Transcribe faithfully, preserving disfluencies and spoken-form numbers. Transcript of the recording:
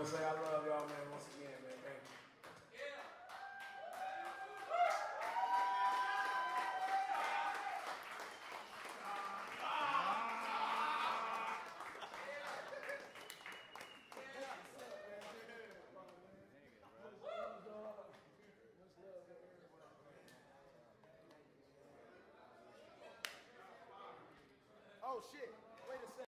want to say I love y'all, man, once again, man. Thank you. Oh, shit.